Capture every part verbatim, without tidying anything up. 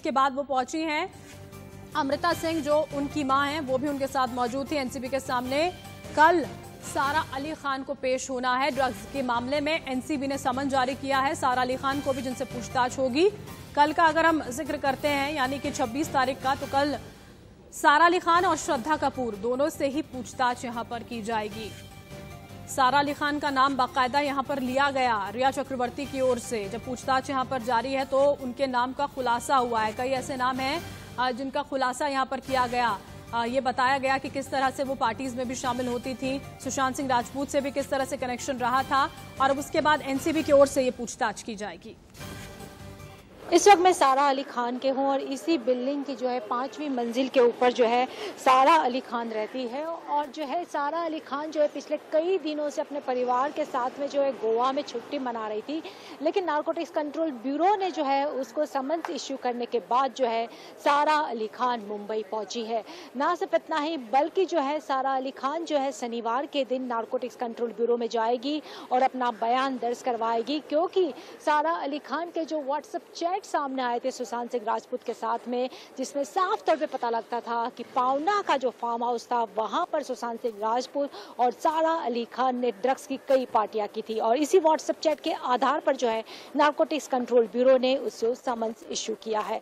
इसके बाद वो पहुंची हैं, अमृता सिंह जो उनकी मां हैं वो भी उनके साथ मौजूद थी। एनसीबी के सामने कल सारा अली खान को पेश होना है। ड्रग्स के मामले में एनसीबी ने समन जारी किया है सारा अली खान को भी, जिनसे पूछताछ होगी। कल का अगर हम जिक्र करते हैं यानी कि छब्बीस तारीख का, तो कल सारा अली खान और श्रद्धा कपूर दोनों से ही पूछताछ यहाँ पर की जाएगी। सारा अली खान का नाम बाकायदा यहाँ पर लिया गया रिया चक्रवर्ती की ओर से। जब पूछताछ यहाँ पर जारी है तो उनके नाम का खुलासा हुआ है। कई ऐसे नाम हैं जिनका खुलासा यहाँ पर किया गया। ये बताया गया कि किस तरह से वो पार्टीज में भी शामिल होती थी, सुशांत सिंह राजपूत से भी किस तरह से कनेक्शन रहा था, और अब उसके बाद एनसीबी की ओर से ये पूछताछ की जाएगी। इस वक्त मैं सारा अली खान के हूँ और इसी बिल्डिंग की जो है पाँचवीं मंजिल के ऊपर जो है सारा अली खान रहती है। और जो है सारा अली खान जो है पिछले कई दिनों से अपने परिवार के साथ में जो है गोवा में छुट्टी मना रही थी, लेकिन नार्कोटिक्स कंट्रोल ब्यूरो ने जो है उसको समन्स इश्यू करने के बाद जो है सारा अली खान मुंबई पहुँची है। ना सिर्फ इतना ही बल्कि जो है सारा अली खान जो है शनिवार के दिन नार्कोटिक्स कंट्रोल ब्यूरो में जाएगी और अपना बयान दर्ज करवाएगी, क्योंकि सारा अली खान के जो व्हाट्सएप चैट सामने आए थे सुशांत सिंह राजपूत के साथ में, जिसमें साफ तौर पे पता लगता था कि पावना का जो फार्म हाउस था वहां पर सुशांत सिंह राजपूत और सारा अली खान ने ड्रग्स की कई पार्टियां की थी। और इसी व्हाट्सएप चैट के आधार पर जो है नार्कोटिक्स कंट्रोल ब्यूरो ने उसको समन्स इश्यू किया है।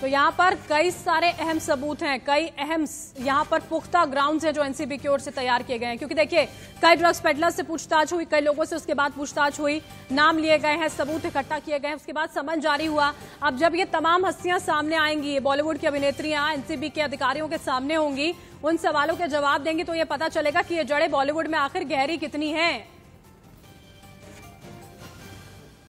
तो यहाँ पर कई सारे अहम सबूत हैं, कई अहम यहाँ पर पुख्ता ग्राउंड है जो एनसीबी की ओर से तैयार किए गए हैं, क्योंकि देखिए कई ड्रग्स पेडलर से पूछताछ हुई, कई लोगों से उसके बाद पूछताछ हुई, नाम लिए गए हैं, सबूत इकट्ठा किए गए हैं, उसके बाद समन जारी हुआ। अब जब ये तमाम हस्तियां सामने आएंगी, ये बॉलीवुड की अभिनेत्रियां एनसीबी के अधिकारियों के सामने होंगी, उन सवालों के जवाब देंगी, तो ये पता चलेगा कि ये जड़ें बॉलीवुड में आखिर गहरी कितनी है।